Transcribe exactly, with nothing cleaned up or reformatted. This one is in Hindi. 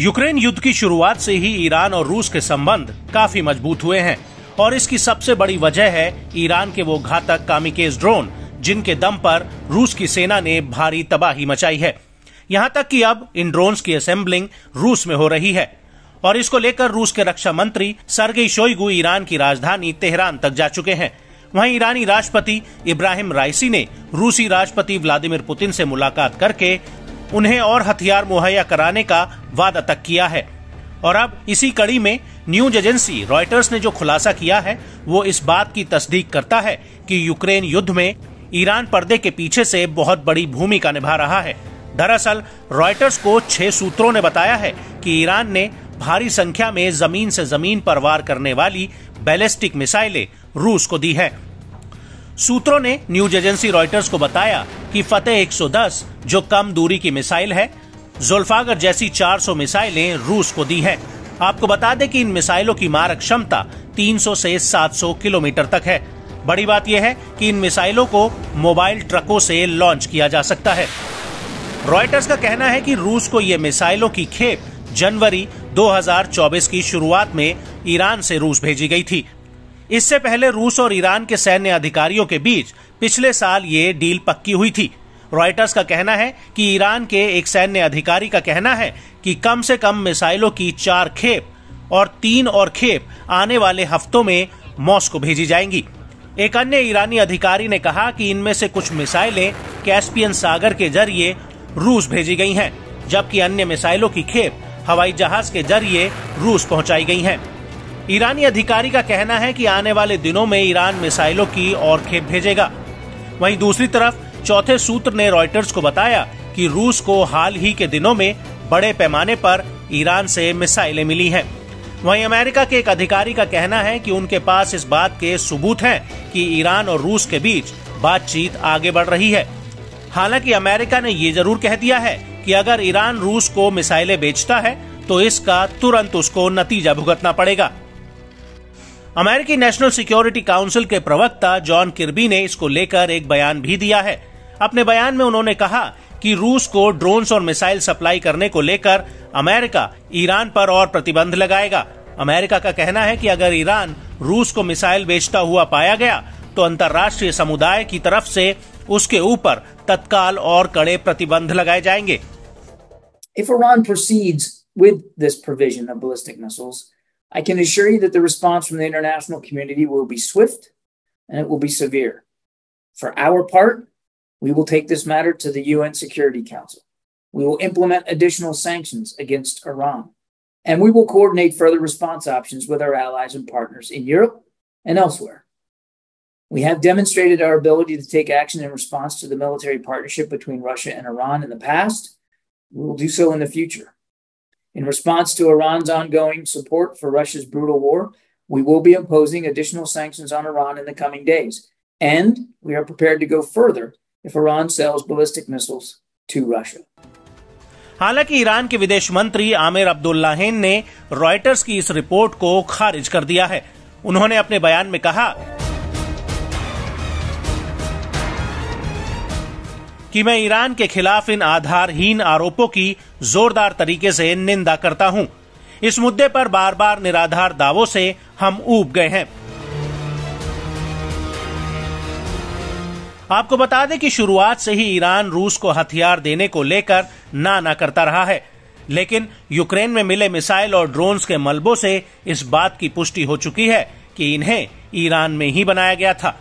यूक्रेन युद्ध की शुरुआत से ही ईरान और रूस के संबंध काफी मजबूत हुए हैं और इसकी सबसे बड़ी वजह है ईरान के वो घातक कामिकेज ड्रोन जिनके दम पर रूस की सेना ने भारी तबाही मचाई है। यहाँ तक कि अब इन ड्रोन्स की असेंबलिंग रूस में हो रही है और इसको लेकर रूस के रक्षा मंत्री सर्गेई शोइगु ईरान की राजधानी तेहरान तक जा चुके हैं। वहीं ईरानी राष्ट्रपति इब्राहिम राइसी ने रूसी राष्ट्रपति व्लादिमीर पुतिन से मुलाकात करके उन्हें और हथियार मुहैया कराने का वादा तक किया है। और अब इसी कड़ी में न्यूज एजेंसी रॉयटर्स ने जो खुलासा किया है वो इस बात की तस्दीक करता है कि यूक्रेन युद्ध में ईरान पर्दे के पीछे से बहुत बड़ी भूमिका निभा रहा है। दरअसल रॉयटर्स को छह सूत्रों ने बताया है कि ईरान ने भारी संख्या में जमीन से जमीन पर वार करने वाली बैलिस्टिक मिसाइलें रूस को दी है। सूत्रों ने न्यूज एजेंसी रॉयटर्स को बताया कि फतेह एक सौ दस जो कम दूरी की मिसाइल है, ज़ोल्फागर जैसी चार सौ मिसाइलें रूस को दी है। आपको बता दें कि इन मिसाइलों की मारक क्षमता तीन सौ से सात सौ किलोमीटर तक है। बड़ी बात यह है कि इन मिसाइलों को मोबाइल ट्रकों से लॉन्च किया जा सकता है। रॉयटर्स का कहना है कि रूस को ये मिसाइलों की खेप जनवरी दो हज़ार चौबीस की शुरुआत में ईरान से रूस भेजी गई थी। इससे पहले रूस और ईरान के सैन्य अधिकारियों के बीच पिछले साल ये डील पक्की हुई थी। रॉयटर्स का कहना है कि ईरान के एक सैन्य अधिकारी का कहना है कि कम से कम मिसाइलों की चार खेप और तीन और खेप आने वाले हफ्तों में मॉस्को भेजी जाएंगी। एक अन्य ईरानी अधिकारी ने कहा कि इनमें से कुछ मिसाइलें कैस्पियन सागर के जरिए रूस भेजी गई हैं, जबकि अन्य मिसाइलों की खेप हवाई जहाज के जरिए रूस पहुंचाई गई हैं। ईरानी अधिकारी का कहना है कि आने वाले दिनों में ईरान मिसाइलों की और खेप भेजेगा। वहीं दूसरी तरफ चौथे सूत्र ने रॉयटर्स को बताया कि रूस को हाल ही के दिनों में बड़े पैमाने पर ईरान से मिसाइलें मिली हैं। वहीं अमेरिका के एक अधिकारी का कहना है कि उनके पास इस बात के सबूत हैं कि ईरान और रूस के बीच बातचीत आगे बढ़ रही है। हालांकि अमेरिका ने ये जरूर कह दिया है कि अगर ईरान रूस को मिसाइलें बेचता है तो इसका तुरंत उसको नतीजा भुगतना पड़ेगा। अमेरिकी नेशनल सिक्योरिटी काउंसिल के प्रवक्ता जॉन किर्बी ने इसको लेकर एक बयान भी दिया है। अपने बयान में उन्होंने कहा कि रूस को ड्रोन्स और मिसाइल सप्लाई करने को लेकर अमेरिका ईरान पर और प्रतिबंध लगाएगा। अमेरिका का कहना है कि अगर ईरान रूस को मिसाइल बेचता हुआ पाया गया तो अंतर्राष्ट्रीय समुदाय की तरफ से उसके ऊपर तत्काल और कड़े प्रतिबंध लगाए जाएंगे। If Iran proceeds with this provision of ballistic missiles, I can assure you that the response from the international community will be swift and it will be severe. For our part, we will take this matter to the U N Security Council. We will implement additional sanctions against Iran, and we will coordinate further response options with our allies and partners in Europe and elsewhere. We have demonstrated our ability to take action in response to the military partnership between Russia and Iran in the past. We will do so in the future. In response to Iran's ongoing support for Russia's brutal war, we will be imposing additional sanctions on Iran in the coming days, and we are prepared to go further if Iran sells ballistic missiles to Russia. हालांकि ईरान के विदेश मंत्री आमिर अब्दुल्लाहीन ने रॉयटर्स की इस रिपोर्ट को खारिज कर दिया है। उन्होंने अपने बयान में कहा कि मैं ईरान के खिलाफ इन आधारहीन आरोपों की जोरदार तरीके से निंदा करता हूं। इस मुद्दे पर बार बार निराधार दावों से हम ऊब गए हैं। आपको बता दें कि शुरुआत से ही ईरान रूस को हथियार देने को लेकर ना ना करता रहा है, लेकिन यूक्रेन में मिले मिसाइल और ड्रोन्स के मलबों से इस बात की पुष्टि हो चुकी है कि इन्हें ईरान में ही बनाया गया था।